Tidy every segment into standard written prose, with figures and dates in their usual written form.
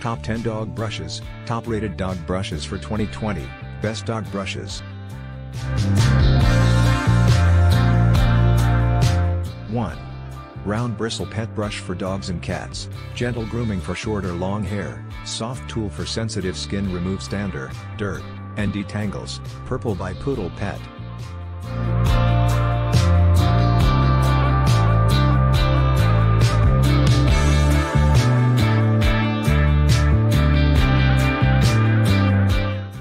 Top 10 Dog Brushes, Top Rated Dog Brushes for 2020, Best Dog Brushes. 1. Round Bristle Pet Brush for Dogs and Cats, Gentle Grooming for Short or Long Hair, Soft Tool for Sensitive Skin, Removes Dander, Dirt, and Detangles, Purple by Poodle Pet.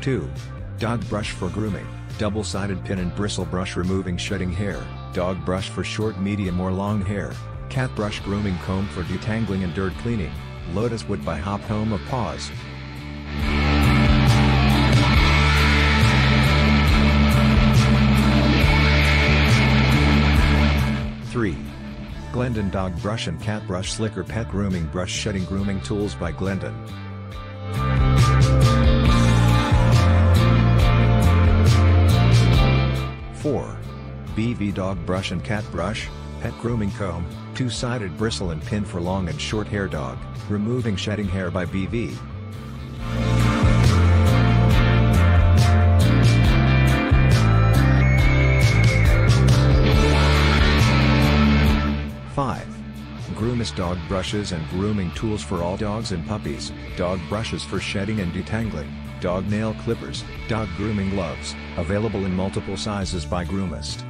2. Dog Brush for Grooming, Double-Sided Pin and Bristle Brush Removing Shedding Hair, Dog Brush for Short, Medium or Long Hair, Cat Brush Grooming Comb for Detangling and Dirt Cleaning, Lotuswood by Hop Home of Paws. 3. Glendon Dog Brush and Cat Brush Slicker Pet Grooming Brush Shedding Grooming Tools by Glendon. 4. BV Dog Brush and Cat Brush, Pet Grooming Comb, Two-Sided Bristle and Pin for Long and Short Hair Dog, Removing Shedding Hair by BV. 5. Groomist Dog Brushes and Grooming Tools for All Dogs and Puppies, Dog Brushes for Shedding and Detangling, Dog Nail Clippers, Dog Grooming Gloves, available in multiple sizes by Groomist.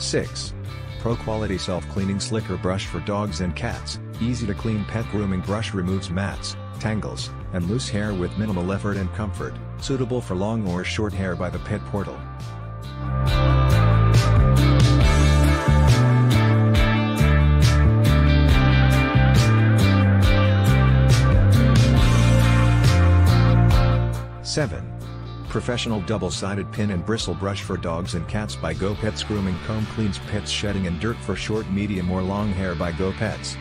6. Pro Quality Self-Cleaning Slicker Brush for Dogs and Cats, Easy to Clean Pet Grooming Brush Removes mats, tangles, and loose hair with minimal effort and comfort, suitable for long or short hair by the Pet Portal. 7. Professional Double-Sided Pin and Bristle Brush for Dogs and Cats by GoPets. Grooming Comb Cleans Pets Shedding and Dirt for Short, Medium or Long Hair by GoPets.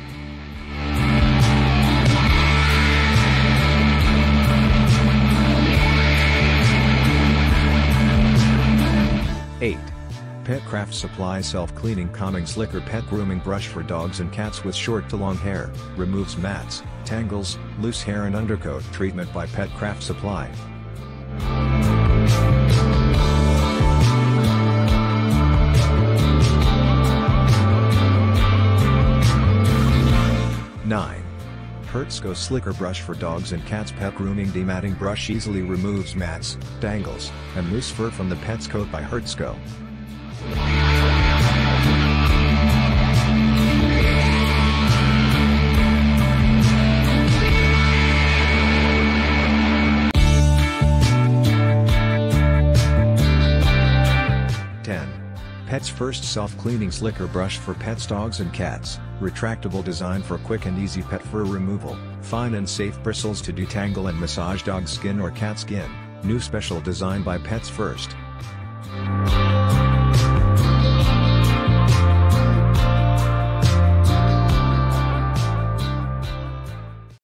8. Pet Craft Supply Self-Cleaning Calming Slicker Pet Grooming Brush for Dogs and Cats with Short to Long Hair, Removes mats, tangles, loose hair and undercoat treatment by Pet Craft Supply. 9. Hertzko Slicker Brush for Dogs and Cats Pet Grooming Dematting Brush Easily Removes mats, tangles, and loose fur from the pet's coat by Hertzko. 10. Pets First Self-Cleaning Slicker Brush for Pets, Dogs and Cats, Retractable Design for Quick and Easy Pet Fur Removal, Fine and Safe Bristles to Detangle and Massage Dog Skin or Cat Skin, New Special Design by Pets First.